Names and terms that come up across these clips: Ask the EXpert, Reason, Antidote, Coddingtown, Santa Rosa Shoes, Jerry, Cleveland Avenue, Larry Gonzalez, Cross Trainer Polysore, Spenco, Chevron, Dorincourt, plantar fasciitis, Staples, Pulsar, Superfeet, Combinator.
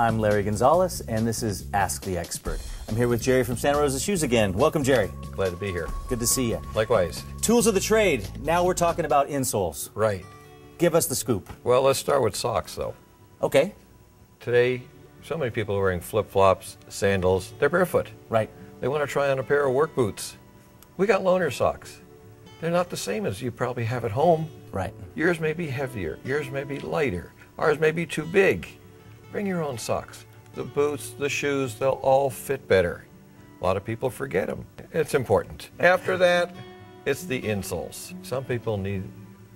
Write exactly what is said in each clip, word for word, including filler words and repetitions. I'm Larry Gonzalez, and this is Ask the Expert. I'm here with Jerry from Santa Rosa Shoes again. Welcome, Jerry. Glad to be here. Good to see you. Likewise. Tools of the trade. Now we're talking about insoles. Right. Give us the scoop. Well, let's start with socks, though. Okay. Today, so many people are wearing flip-flops, sandals. They're barefoot. Right. They want to try on a pair of work boots. We got loaner socks. They're not the same as you probably have at home. Right. Yours may be heavier. Yours may be lighter. Ours may be too big. Bring your own socks. The boots, the shoes, they'll all fit better. A lot of people forget them. It's important. After that, it's the insoles. Some people need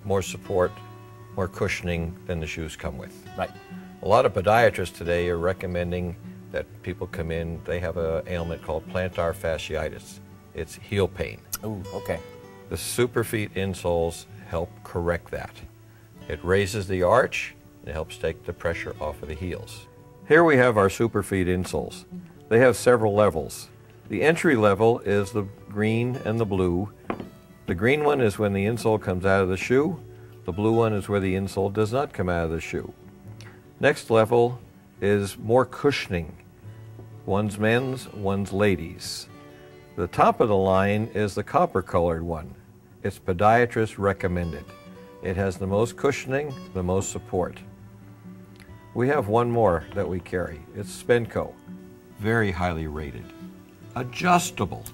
more support, more cushioning than the shoes come with. Right. A lot of podiatrists today are recommending that people come in, they have an ailment called plantar fasciitis. It's heel pain. Ooh, okay. The Superfeet insoles help correct that. It raises the arch, and it helps take the pressure off of the heels. Here we have our Superfeet insoles. They have several levels. The entry level is the green and the blue. The green one is when the insole comes out of the shoe. The blue one is where the insole does not come out of the shoe. Next level is more cushioning. One's men's, one's ladies. The top of the line is the copper-colored one. It's podiatrist recommended. It has the most cushioning, the most support. We have one more that we carry. It's Spenco, very highly rated. Adjustable.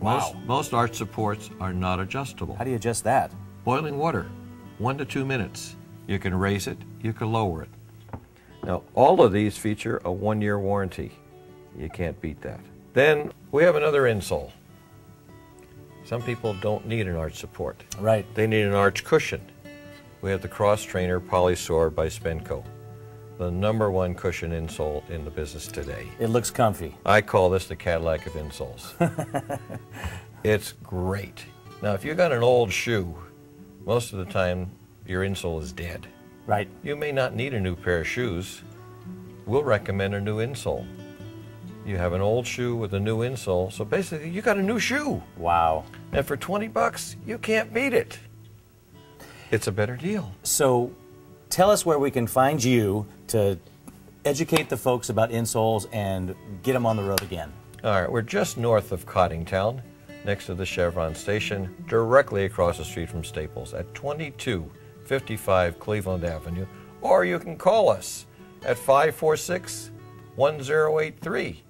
Wow. Most, most arch supports are not adjustable. How do you adjust that? Boiling water, one to two minutes. You can raise it, you can lower it. Now, all of these feature a one-year warranty. You can't beat that. Then we have another insole. Some people don't need an arch support. Right. They need an arch cushion. We have the Cross Trainer Polysore by Spenco, the number one cushion insole in the business today. It looks comfy. I call this the Cadillac of insoles. It's great. Now, if you've got an old shoe, most of the time your insole is dead. Right. You may not need a new pair of shoes. We'll recommend a new insole. You have an old shoe with a new insole, so basically you got a new shoe. Wow. And for twenty bucks, you can't beat it. It's a better deal. So tell us where we can find you to educate the folks about insoles and get them on the road again. All right, we're just north of Coddingtown, next to the Chevron station, directly across the street from Staples at twenty-two fifty-five Cleveland Avenue, or you can call us at five four six, one zero eight three.